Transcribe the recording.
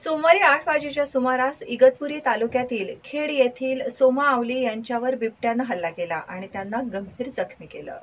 सोमवारी 8 वाजेच्या सुमारास इगतपुरी तालुक्यातील खेड येथील सोमा आवली यांच्यावर बिबट्यानं हल्ला केला आणि त्यांना गंभीर जखमी केलं।